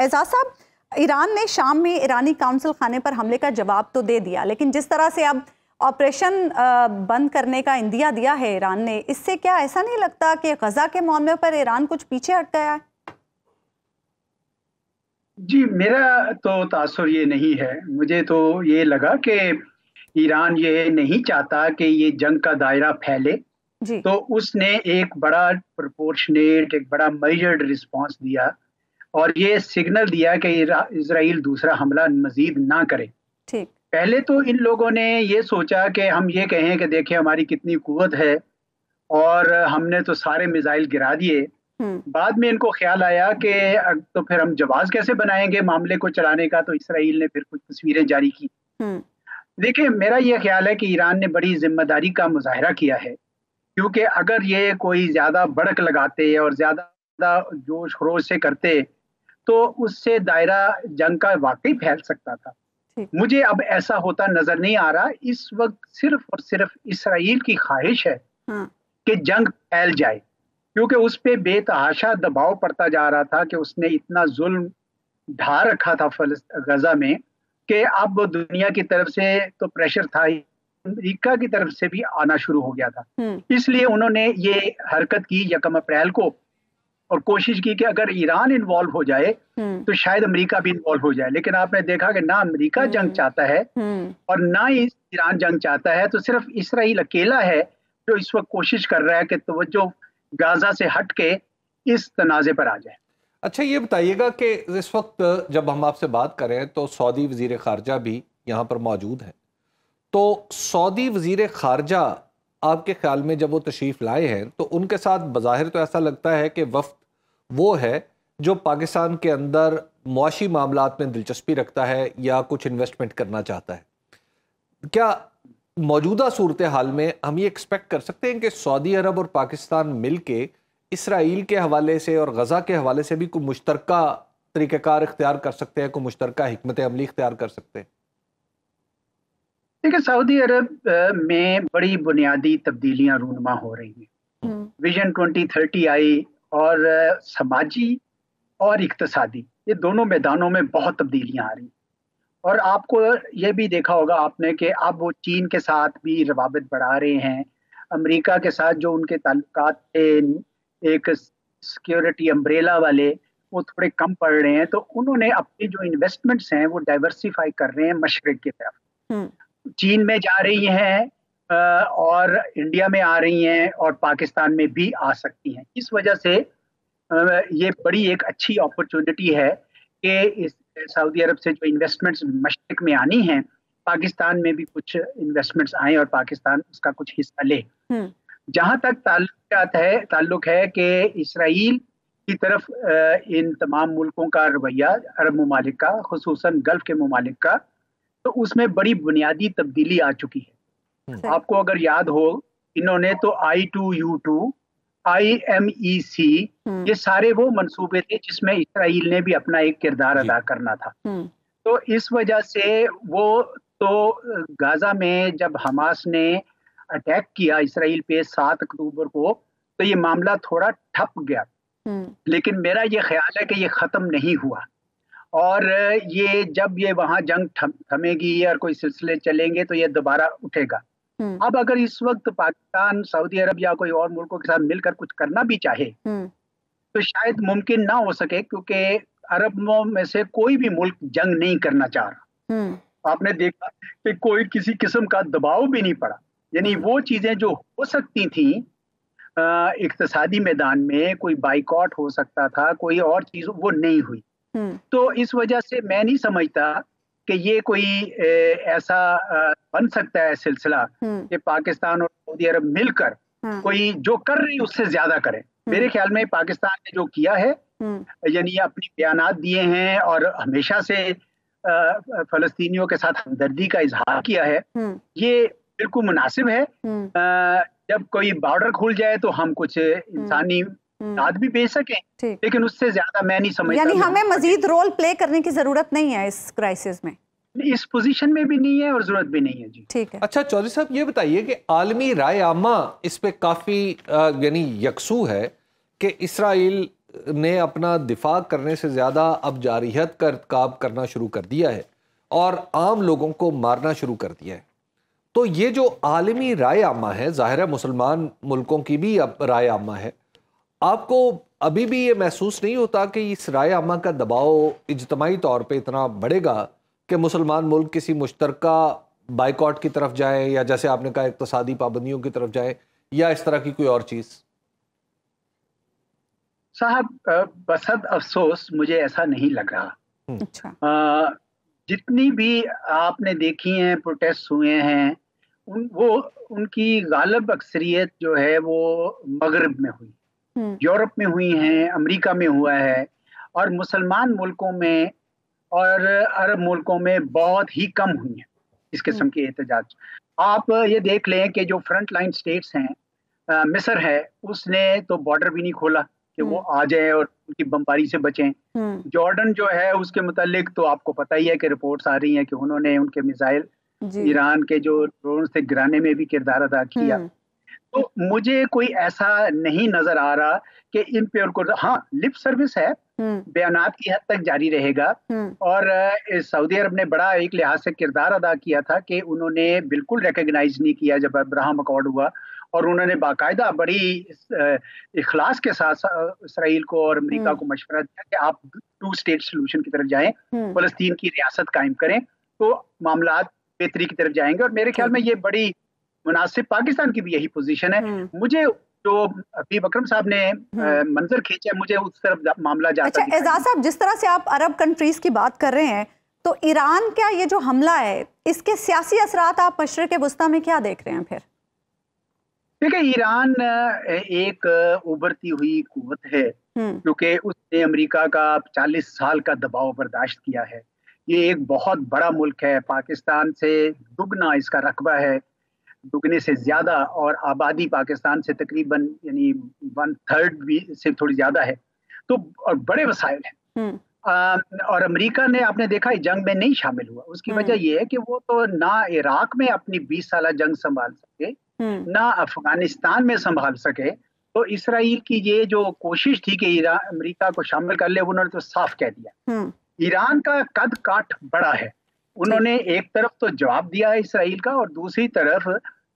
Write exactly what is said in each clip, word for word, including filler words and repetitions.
एजाज साहब, ईरान ने शाम में ईरानी काउंसिल खाने पर हमले का जवाब तो दे दिया, लेकिन जिस तरह से अब ऑपरेशन बंद करने का इंदिया दिया है ईरान ने, इससे क्या ऐसा नहीं लगता कि गजा के मामले पर ईरान कुछ पीछे हट गया है? जी, मेरा तो तासुर ये नहीं है। मुझे तो ये लगा कि ईरान ये नहीं चाहता कि ये जंग का दायरा फैले, तो उसने एक बड़ा प्रोपोर्शनेट, एक बड़ा मेजर्ड रिस्पांस दिया और ये सिग्नल दिया कि इजराइल दूसरा हमला मजीद ना करे। ठीक, पहले तो इन लोगों ने ये सोचा कि हम ये कहें कि देखिए हमारी कितनी कुव्वत है और हमने तो सारे मिसाइल गिरा दिए। बाद में इनको ख्याल आया कि तो फिर हम जवाब कैसे बनाएंगे मामले को चलाने का, तो इजराइल ने फिर कुछ तस्वीरें जारी की। देखिए, मेरा ये ख्याल है कि ईरान ने बड़ी जिम्मेदारी का मुजाहरा किया है, क्योंकि अगर ये कोई ज़्यादा भड़क लगाते और ज़्यादा जोश खरोश से करते तो उससे दायरा जंग का वाकई फैल सकता था। मुझे अब ऐसा होता नजर नहीं आ रहा। इस वक्त सिर्फ और सिर्फ इसराइल की ख्वाहिश है कि जंग फैल जाए, क्योंकि उस पर बेतहाशा दबाव पड़ता जा रहा था कि उसने इतना जुल्म ढा रखा था गजा में कि अब दुनिया की तरफ से तो प्रेशर था, अमेरिका की तरफ से भी आना शुरू हो गया था। इसलिए उन्होंने ये हरकत की यकम अप्रैल को और कोशिश की कि अगर ईरान इन्वॉल्व हो जाए तो शायद अमेरिका भी इन्वॉल्व हो जाए, लेकिन आपने देखा कि ना अमेरिका जंग चाहता है और ना ही ईरान जंग चाहता है। तो सिर्फ इसराइल अकेला है जो इस वक्त कोशिश कर रहा है कि तवज्जो गाजा से हट के इस तनाजे पर आ जाए। अच्छा, ये बताइएगा कि इस वक्त जब हम आपसे बात करें तो सऊदी वजीर खारजा भी यहाँ पर मौजूद है, तो सऊदी वजीर खारजा आपके ख्याल में जब वो तशरीफ़ लाए हैं तो उनके साथ बज़ाहिर तो ऐसा लगता है कि वफ्द वो है जो पाकिस्तान के अंदर मुआशी मामलात में दिलचस्पी रखता है या कुछ इन्वेस्टमेंट करना चाहता है। क्या मौजूदा सूरत हाल में हम ये एक्सपेक्ट कर सकते हैं कि सऊदी अरब और पाकिस्तान मिलके इसराइल के हवाले से और गजा के हवाले से भी कोई मुश्तरका तरीक़ेकार इख्तियार कर सकते हैं, कोई मुश्तरका हिकमत अमली इख्तियार कर सकते हैं? देखिए, सऊदी अरब में बड़ी बुनियादी तब्दीलियां रूनमा हो रही हैं। विजन ट्वेंटी थर्टी आई और समाजी और इक्तसादी, ये दोनों मैदानों में बहुत तब्दीलियां आ रही हैं। और आपको ये भी देखा होगा आपने कि अब वो चीन के साथ भी रवाबत बढ़ा रहे हैं, अमेरिका के साथ जो उनके ताल्लुकात थे एक सिक्योरिटी अम्ब्रेला वाले वो थोड़े कम पड़ रहे हैं, तो उन्होंने अपनी जो इन्वेस्टमेंट्स हैं वो डाइवर्सिफाई कर रहे हैं मशरक़ की तरफ। चीन में जा रही हैं और इंडिया में आ रही हैं और पाकिस्तान में भी आ सकती हैं। इस वजह से ये बड़ी एक अच्छी अपॉर्चुनिटी है कि इस सऊदी अरब से जो इन्वेस्टमेंट्स मशरक़ में आनी हैं पाकिस्तान में भी कुछ इन्वेस्टमेंट्स आएँ और पाकिस्तान उसका कुछ हिस्सा ले। जहाँ तक ताल्लुक है ताल्लुक है कि इसराइल की तरफ इन तमाम मुल्कों का रवैया, अरब ममालिक का, ख़ुसूसन गल्फ़ के ममालिक का, तो उसमें बड़ी बुनियादी तब्दीली आ चुकी है। आपको अगर याद हो, इन्होंने तो I two U two, I M E C, ये सारे वो मंसूबे थे जिसमें इसराइल ने भी अपना एक किरदार अदा करना था। तो इस वजह से वो तो गाजा में जब हमास ने अटैक किया इसराइल पे सात अक्टूबर को, तो ये मामला थोड़ा ठप गया, लेकिन मेरा ये ख्याल है कि ये ख़त्म नहीं हुआ। और ये जब ये वहाँ जंग थमेगी और कोई सिलसिले चलेंगे तो ये दोबारा उठेगा। अब अगर इस वक्त पाकिस्तान सऊदी अरब या कोई और मुल्कों के साथ मिलकर कुछ करना भी चाहे तो शायद मुमकिन ना हो सके, क्योंकि अरबों में से कोई भी मुल्क जंग नहीं करना चाह रहा। आपने देखा कि कोई किसी किस्म का दबाव भी नहीं पड़ा, यानी वो चीज़ें जो हो सकती थी इक्तसादी मैदान में, कोई बाइकॉट हो सकता था, कोई और चीज़, वो नहीं हुई। तो इस वजह से मैं नहीं समझता कि ये कोई ऐसा बन सकता है सिलसिला कि पाकिस्तान और सऊदी अरब मिलकर कोई जो कर रही उससे ज्यादा करें। मेरे ख्याल में पाकिस्तान ने जो किया है, यानी अपनी बयानात दिए हैं और हमेशा से फलस्तीनियों के साथ हमदर्दी का इजहार किया है, ये बिल्कुल मुनासिब है। जब कोई बॉर्डर खुल जाए तो हम कुछ इंसानी दाद भी बेच सकें, लेकिन उससे ज्यादा मैं नहीं समझता। यानी हमें मजीद रोल प्ले करने की जरूरत नहीं है इस क्राइसिस में, इस पोजीशन में भी नहीं है और जरूरत भी नहीं है। जी, ठीक है। अच्छा चौधरी साहब, ये बताइए कि आलमी राय आमा इस पे काफी यानी यकसू है कि इसराइल ने अपना दिफा करने से ज़्यादा अब जारहियत का काम करना शुरू कर दिया है और आम लोगों को मारना शुरू कर दिया है। तो ये जो आलमी राय आमा है, ज़ाहिर है मुसलमान मुल्कों की भी अब राय आमा है, आपको अभी भी ये महसूस नहीं होता कि इस राय आमा का दबाव इज्तमाही तौर पर इतना बढ़ेगा कि मुसलमान मुल्क किसी मुश्तरका बाइकआउट की तरफ जाएँ, या जैसे आपने कहा इक़्तिसादी पाबंदियों की तरफ जाएँ, या इस तरह की कोई और चीज़? साहब बसद अफसोस मुझे ऐसा नहीं लग रहा। अच्छा। आ, जितनी भी आपने देखी हैं प्रोटेस्ट हुए हैं उन वो उनकी गालिब अक्सरियत जो है वो मगरब में हुई, यूरोप में हुई हैं, अमेरिका में हुआ है, और मुसलमान मुल्कों में और अरब मुल्कों में बहुत ही कम हुई हैं इस किस्म के एहतजाज। आप ये देख लें कि जो फ्रंट लाइन स्टेट्स हैं, मिस्र है, उसने तो बॉर्डर भी नहीं खोला कि वो आ जाए और उनकी बमबारी से बचें। जॉर्डन जो है उसके मुतालिक तो आपको पता ही है कि रिपोर्ट्स आ रही हैं कि उन्होंने उनके मिसाइल ईरान के जो ड्रोन से गिराने में भी किरदार अदा किया। तो मुझे कोई ऐसा नहीं नजर आ रहा कि इन पे उनको, हाँ लिप सर्विस है, बयानात की हद तक जारी रहेगा। और सऊदी अरब ने बड़ा एक लिहाज से किरदार अदा किया था कि उन्होंने बिल्कुल रिकग्नाइज नहीं किया जब अब्राहम अकॉर्ड हुआ, और उन्होंने बाकायदा बड़ी इखलास के साथ इसराइल को और अमेरिका को मशवरा दिया कि आप टू स्टेट सोल्यूशन की तरफ जाएं, फलस्तीन की रियासत कायम करें तो मामला बेहतरी की तरफ जाएंगे। और मेरे ख्याल में ये बड़ी मुनासिब, पाकिस्तान की भी यही पोजीशन है। मुझे जो अभी बकरम साहब ने मंजर खींचा, मुझे उस तरफ मामला जाता। अच्छा एजाज साहब, जिस तरह से आप अरब कंट्रीज की बात कर रहे हैं, तो ईरान का ये जो हमला है, इसके सियासी असरात आप मशरक़ वस्ता में क्या देख रहे हैं? फिर देखिए, ईरान एक उभरती हुई कुवत है क्योंकि उसने अमेरिका का चालीस साल का दबाव बर्दाश्त किया है। ये एक बहुत बड़ा मुल्क है, पाकिस्तान से दुगना इसका रकबा है, दुगने से ज़्यादा, और आबादी पाकिस्तान से तकरीबन यानी वन थर्ड भी से थोड़ी ज़्यादा है। तो और बड़े वसाइल हैं, और अमेरिका ने आपने देखा जंग में नहीं शामिल हुआ। उसकी वजह यह है कि वो तो ना इराक में अपनी बीस साल जंग संभाल सके, ना अफगानिस्तान में संभाल सके। तो इसराइल की ये जो कोशिश थी कि ईरान अमेरिका को शामिल कर ले, उन्होंने तो साफ कह दिया। ईरान का कद काठ बड़ा है, उन्होंने एक तरफ तो जवाब दिया है इसराइल का, और दूसरी तरफ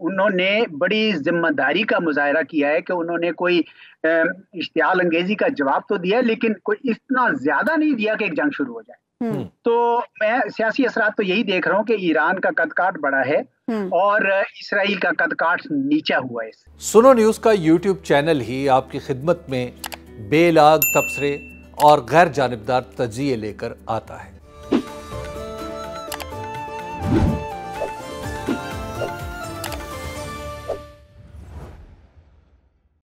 उन्होंने बड़ी जिम्मेदारी का मुजाहरा किया है कि उन्होंने कोई इश्तियाल अंगेजी का जवाब तो दिया, लेकिन कोई इतना ज्यादा नहीं दिया कि एक जंग शुरू हो जाए। तो मैं सियासी असरात तो यही देख रहा हूँ कि ईरान का कदकाठ बड़ा है और इसराइल का कदकाठ नीचा हुआ है। सुनो न्यूज़ का यूट्यूब चैनल ही आपकी खिदमत में बेलाग तबसरे और गैर जानबदार तजिए लेकर आता है।